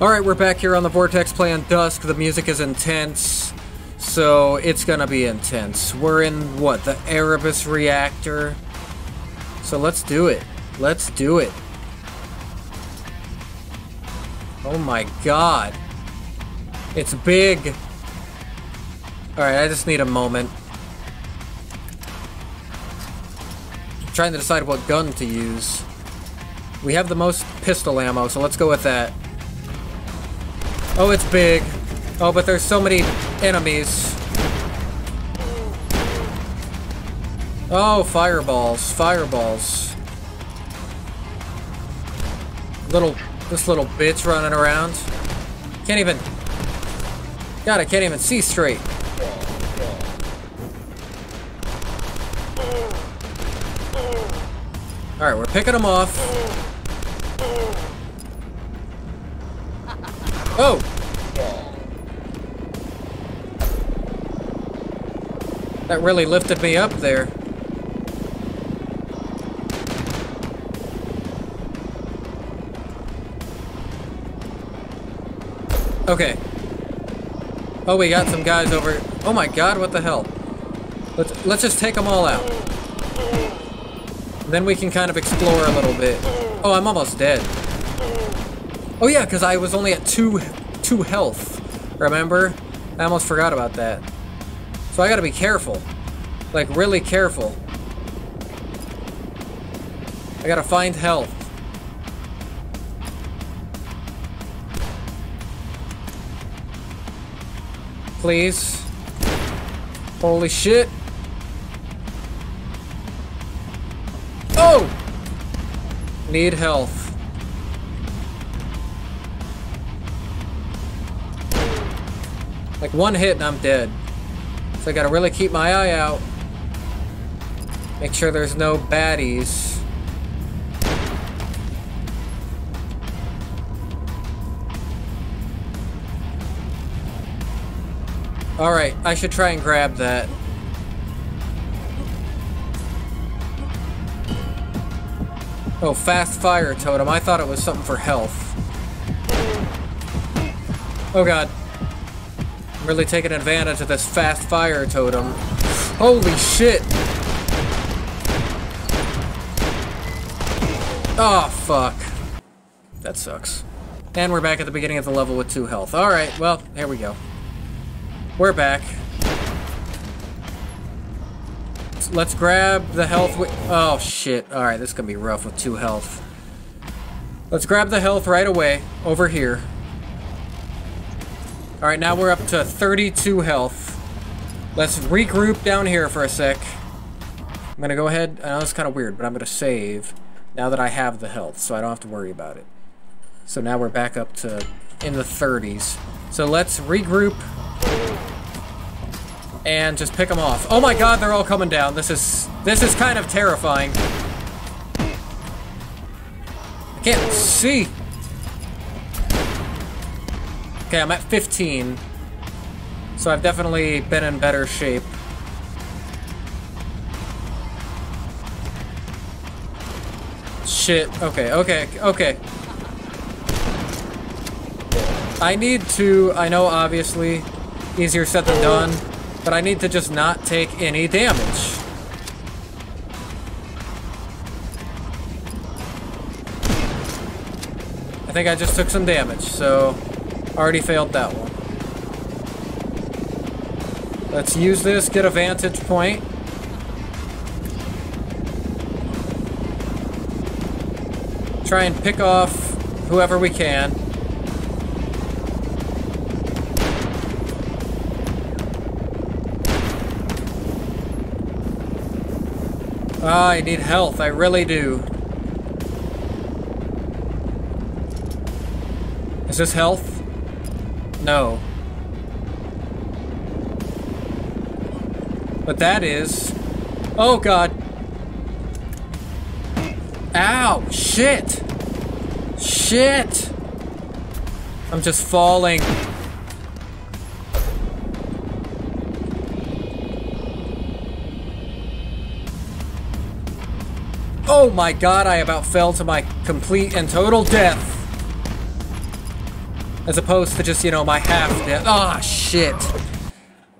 Alright, we're back here on the Vortex playing Dusk. The music is intense, so it's gonna be intense. We're in, what, the Erebus Reactor? So let's do it. Let's do it. Oh my god. It's big. Alright, I just need a moment. I'm trying to decide what gun to use. We have the most pistol ammo, so let's go with that. Oh, it's big. Oh, but there's so many enemies. Oh, fireballs. Fireballs. This little bitch running around. Can't even... God, I can't even see straight. Alright, we're picking them off. Oh! That really lifted me up there. Okay. Oh, we got some guys over. Oh my god, what the hell? Let's just take them all out. Then we can kind of explore a little bit. Oh, I'm almost dead. Oh yeah, because I was only at two health, remember? I almost forgot about that. So I gotta be careful. Like, really careful. I gotta find health. Please. Holy shit. Oh! Need health. Like, one hit and I'm dead. So I gotta really keep my eye out. Make sure there's no baddies. Alright, I should try and grab that. Oh, fast fire totem. I thought it was something for health. Oh god. Really taking advantage of this fast fire totem. Holy shit! Oh, fuck. That sucks. And we're back at the beginning of the level with 2 health. Alright, well, here we go. We're back. Let's grab the health. Oh, shit. Alright, this is gonna be rough with 2 health. Let's grab the health right away over here. Alright, now we're up to 32 health. Let's regroup down here for a sec. I'm gonna go ahead, I know it's kind of weird, but I'm gonna save now that I have the health, so I don't have to worry about it. So now we're back up to in the 30s. So let's regroup and just pick them off. Oh my god, they're all coming down. This is kind of terrifying. I can't see. Okay, I'm at 15, so I've definitely been in better shape. Shit, okay. I need to, I know obviously, easier said than done, but I need to just not take any damage. I think I just took some damage, so... Already failed that one. Let's use this, get a vantage point. Try and pick off whoever we can. Ah, I need health, I really do. Is this health? No. But that is... Oh, god. Ow! Shit! Shit! I'm just falling. Oh my god, I about fell to my complete and total death. as opposed to just, you know, my half death. Oh, shit.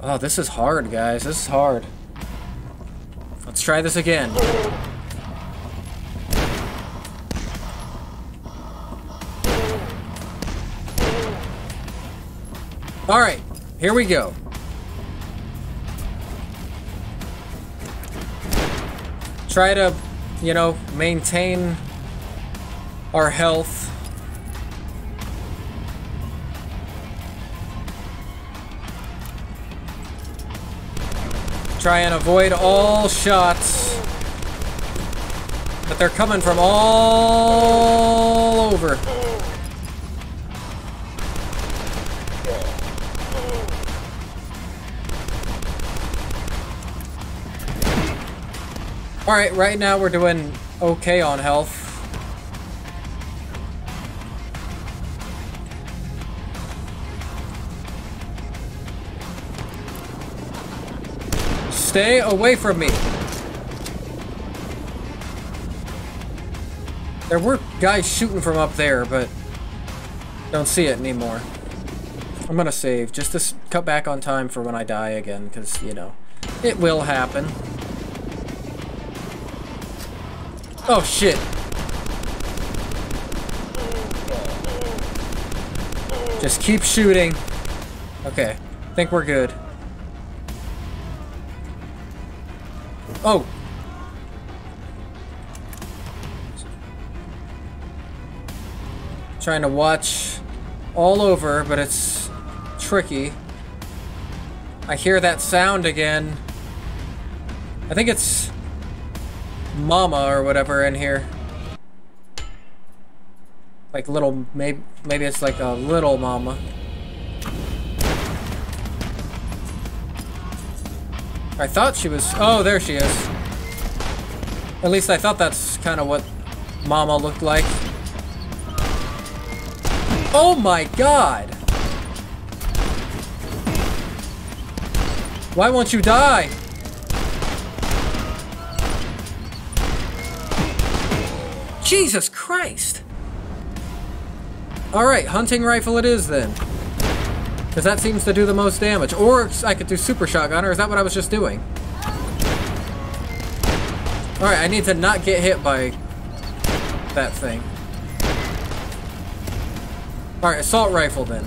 Oh, this is hard, guys. This is hard. Let's try this again. Alright, here we go. Try to, you know, maintain our health. Try and avoid all shots. But they're coming from all over. Alright, right now we're doing okay on health. Stay away from me. There were guys shooting from up there, but don't see it anymore. I'm gonna save just to cut back on time for when I die again, because, you know, it will happen. Oh, shit. Just keep shooting. Okay. I think we're good. Oh. Trying to watch all over, but it's tricky. I hear that sound again. I think it's Mama or whatever in here, like little, maybe it's like a little mama. I thought she was, oh, there she is. At least I thought that's kind of what Mama looked like. Oh my god, why won't you die? Jesus Christ! Alright, hunting rifle it is then. Because that seems to do the most damage. Or I could do super shotgun, or is that what I was just doing? Alright, I need to not get hit by that thing. Alright, assault rifle then.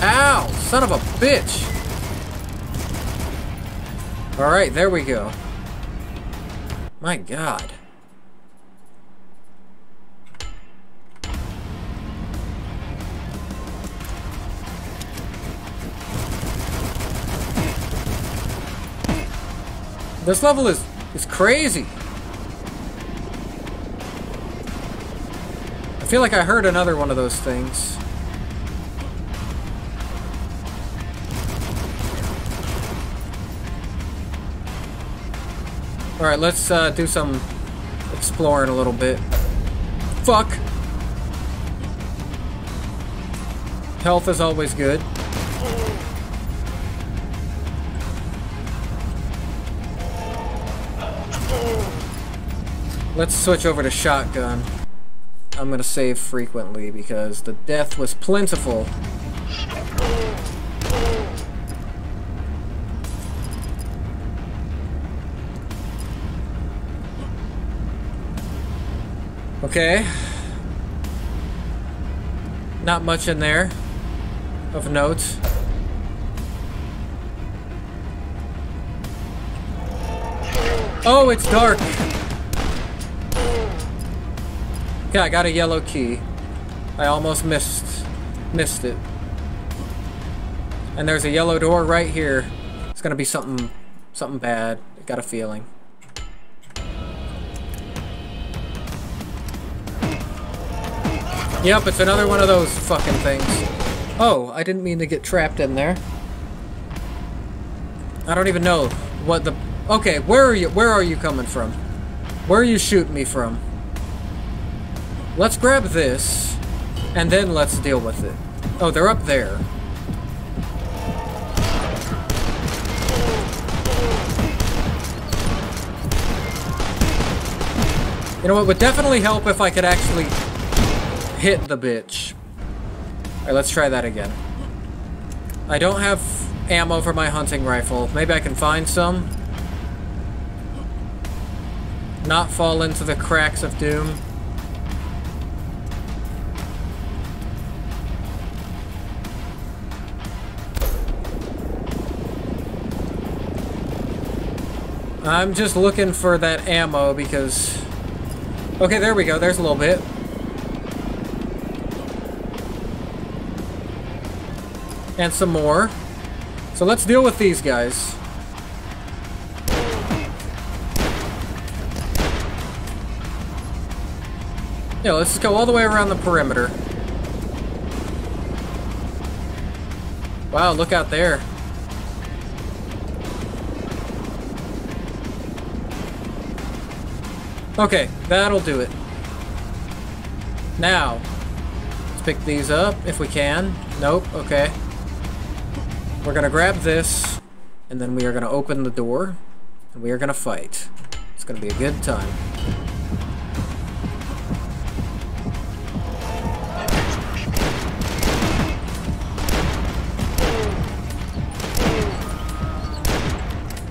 Ow! Son of a bitch! Alright, there we go. My god. This level is crazy. I feel like I heard another one of those things. Alright, let's do some exploring a little bit. Fuck! Health is always good. Let's switch over to shotgun. I'm gonna save frequently because the death was plentiful. Okay. Not much in there of note. Oh, it's dark. Okay, I got a yellow key. I almost missed it. And there's a yellow door right here. It's gonna be something bad. I got a feeling. Yep, it's another one of those fucking things. Oh, I didn't mean to get trapped in there. I don't even know what the... Okay, where are you? Where are you coming from? Where are you shooting me from? Let's grab this, and then let's deal with it. Oh, they're up there. You know, it would definitely help if I could actually hit the bitch. Alright, let's try that again. I don't have ammo for my hunting rifle. Maybe I can find some. Not fall into the cracks of doom. I'm just looking for that ammo because... Okay, there we go. There's a little bit. And some more. So let's deal with these guys. Yeah, let's just go all the way around the perimeter. Wow, look out there. Okay, that'll do it. Now, let's pick these up if we can. Nope, okay. We're gonna grab this, and then we are gonna open the door, and we are gonna fight. It's gonna be a good time.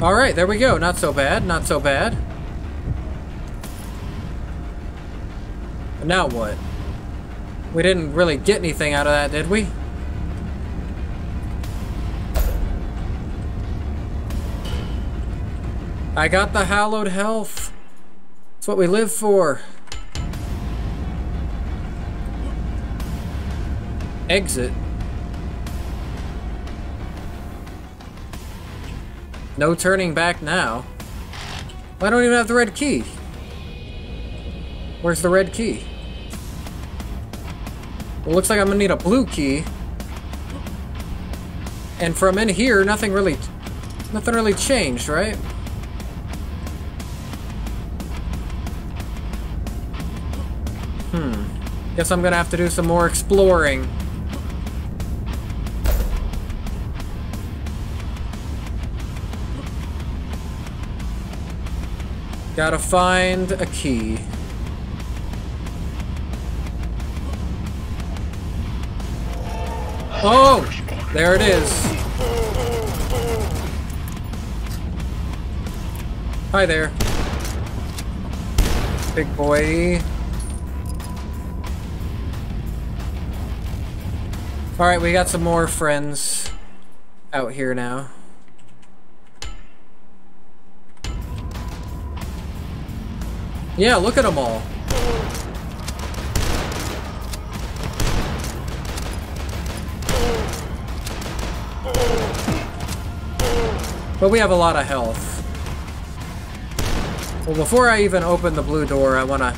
Alright, there we go. Not so bad, not so bad. Now what? We didn't really get anything out of that, did we? I got the hallowed health. It's what we live for. Exit. No turning back now. Well, I don't even have the red key. Where's the red key? Well, looks like I'm gonna need a blue key. And from in here, nothing really changed, right? Guess I'm gonna have to do some more exploring. Gotta find a key. Oh! There it is. Hi there. Big boy. Alright, we got some more friends out here now. Yeah, look at them all. But we have a lot of health. Well, before I even open the blue door, I want to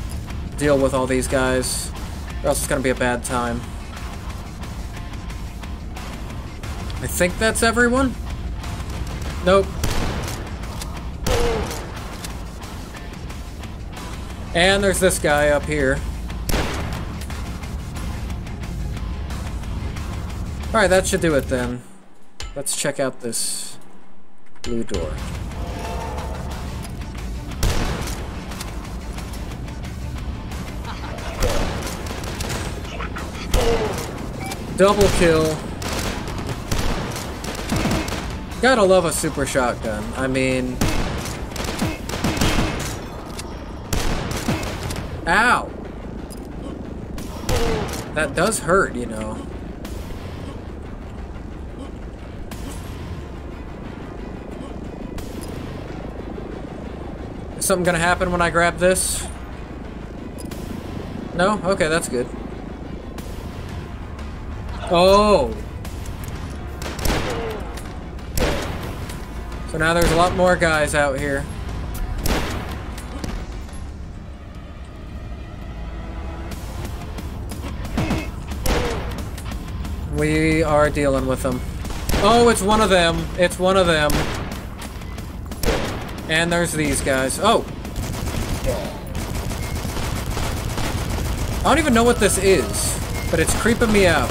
deal with all these guys, or else it's going to be a bad time. I think that's everyone? Nope. And there's this guy up here. Alright, that should do it then. Let's check out this blue door. Double kill. Gotta love a super shotgun. I mean... Ow! That does hurt, you know. Something gonna happen when I grab this? No? Okay, that's good. Oh! So now there's a lot more guys out here. We are dealing with them. Oh, it's one of them. It's one of them. And there's these guys. Oh! I don't even know what this is, but it's creeping me out.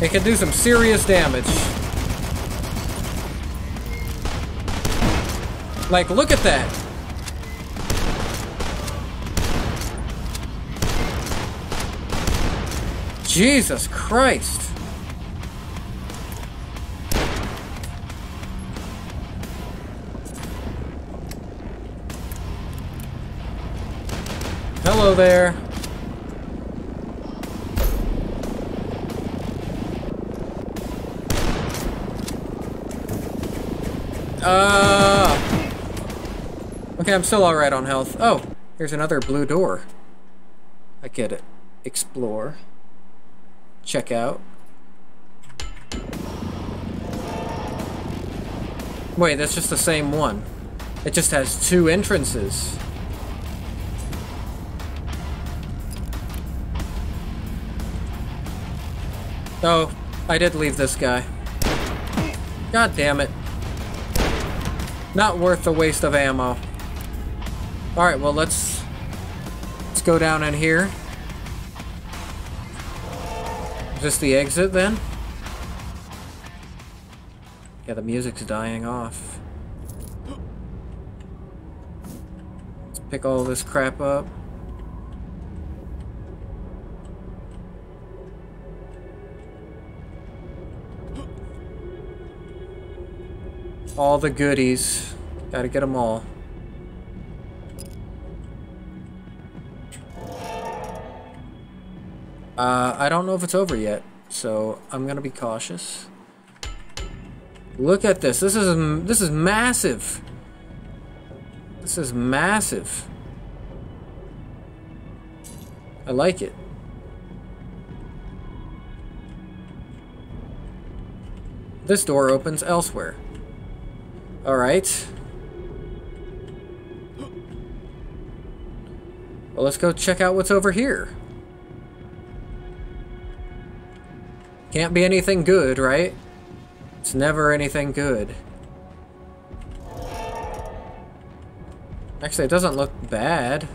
It can do some serious damage. Like, look at that. Jesus Christ. Hello there. Okay, I'm still alright on health. Oh, here's another blue door. I get it. Explore. Check out. Wait, that's just the same one. It just has two entrances. Oh, I did leave this guy. God damn it. Not worth the waste of ammo. Alright, well let's go down in here. Is this the exit then? Yeah, the music's dying off. Let's pick all this crap up. All the goodies. Gotta get them all. I don't know if it's over yet, so I'm gonna be cautious. Look at this. This is massive. This is massive. I like it. This door opens elsewhere. All right. Well, let's go check out what's over here. Can't be anything good, right? It's never anything good. Actually, it doesn't look bad.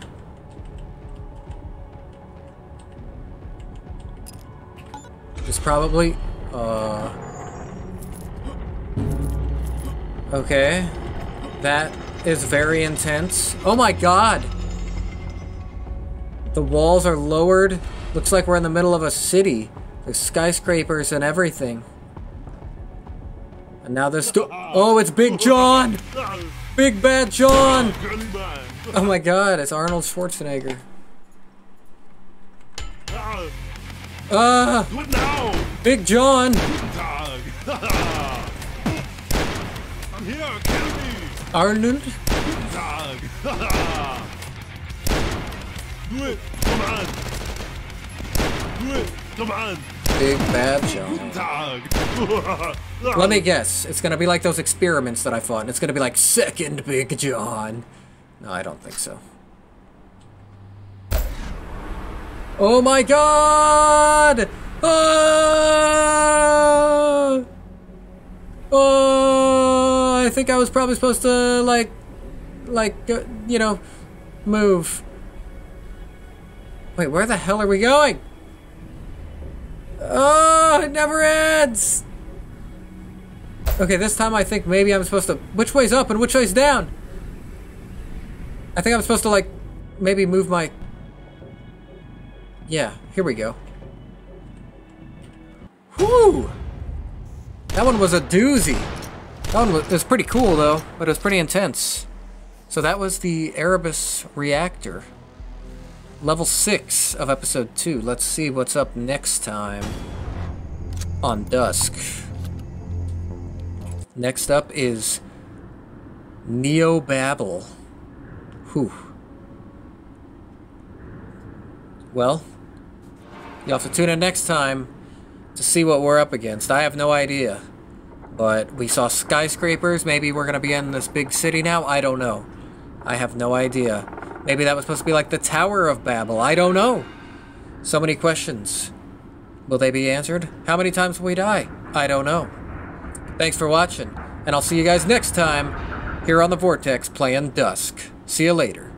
It's probably... Okay, that is very intense. Oh my god! The walls are lowered. Looks like we're in the middle of a city. There's skyscrapers and everything. And now this oh, it's Big John! Big Bad John! Oh my god, it's Arnold Schwarzenegger. Big John! Arnold? Do it, come on. Do it, come on. Big Bad John. Let me guess, it's gonna be like those experiments that I fought, and it's gonna be like, second Big John. No, I don't think so. Oh my god! Ah! Oh, I think I was probably supposed to, you know, move. Wait, where the hell are we going? Oh, it never ends! Okay, this time I think maybe I'm supposed to... Which way's up and which way's down? I think I'm supposed to, like, maybe move my... Yeah, here we go. Whew! That one was a doozy. That one was pretty cool though, but it was pretty intense. So that was the Erebus Reactor. Level 6 of episode 2. Let's see what's up next time on Dusk. Next up is Neobabble. Whew. Well, you'll have to tune in next time to see what we're up against. I have no idea. But we saw skyscrapers. Maybe we're gonna be in this big city now? I don't know. I have no idea. Maybe that was supposed to be like the Tower of Babel. I don't know. So many questions. Will they be answered? How many times will we die? I don't know. Thanks for watching, and I'll see you guys next time here on The Vortex playing Dusk. See you later.